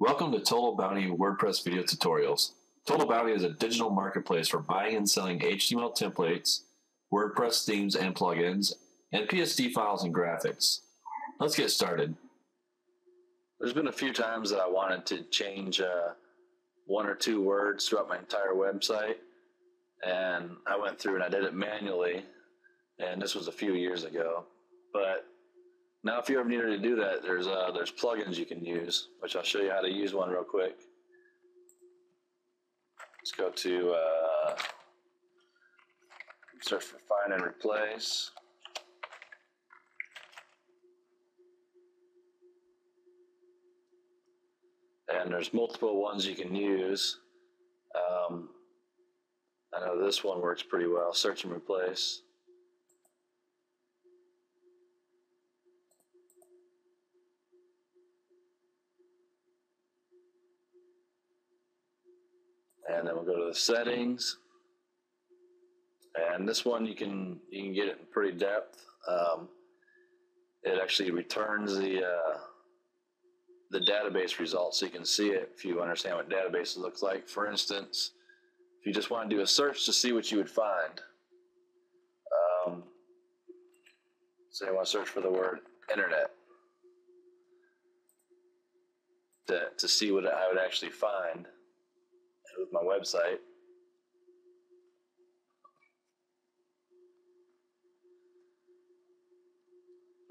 Welcome to Total Bounty WordPress video tutorials. Total Bounty is a digital marketplace for buying and selling HTML templates, WordPress themes and plugins, and PSD files and graphics. Let's get started. There's been a few times that I wanted to change one or two words throughout my entire website, and I went through and I did it manually, and this was a few years ago. But now, if you ever needed to do that, there's plugins you can use, which I'll show you how to use one real quick. Let's go to search for Find and Replace. And there's multiple ones you can use. I know this one works pretty well, Search and Replace. And then we'll go to the settings, and this one you can get it in pretty depth. It actually returns the database results, so you can see it if you understand what databases look like. For instance, if you just want to do a search to see what you would find, say I want to search for the word internet to see what I would actually find with my website.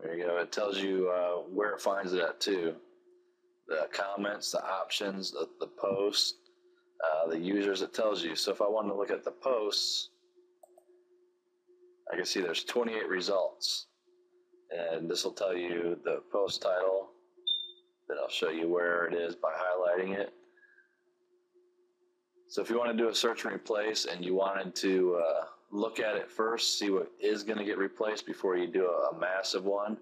There you go. It tells you where it finds it at too. The comments, the options, the posts, the users, it tells you. So if I wanted to look at the posts, I can see there's 28 results. And this will tell you the post title. Then I'll show you where it is by highlighting it. So if you want to do a search and replace and you wanted to look at it first, see what is going to get replaced before you do a massive one,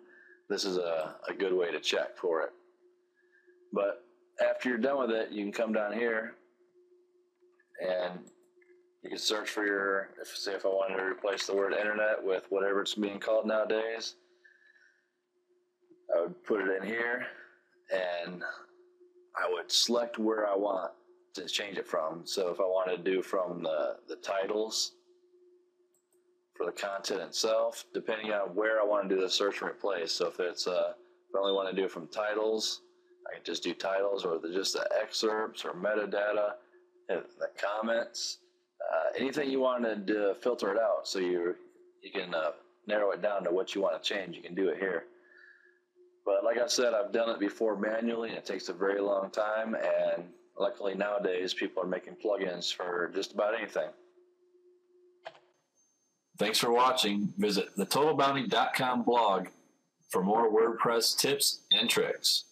this is a good way to check for it. But after you're done with it, you can come down here and you can search for your, say if I wanted to replace the word internet with whatever it's being called nowadays, I would put it in here and I would select where I want to change it from. So if I want to do from the titles for the content itself, depending on where I want to do the search and replace. So if it's if I only want to do it from titles, I can just do titles, or just the excerpts or metadata, and the comments, anything you want to do, filter it out. So you can narrow it down to what you want to change. You can do it here. But like I said, I've done it before manually, and it takes a very long time. And luckily nowadays, people are making plugins for just about anything. Thanks for watching. Visit thetotalbounty.com blog for more WordPress tips and tricks.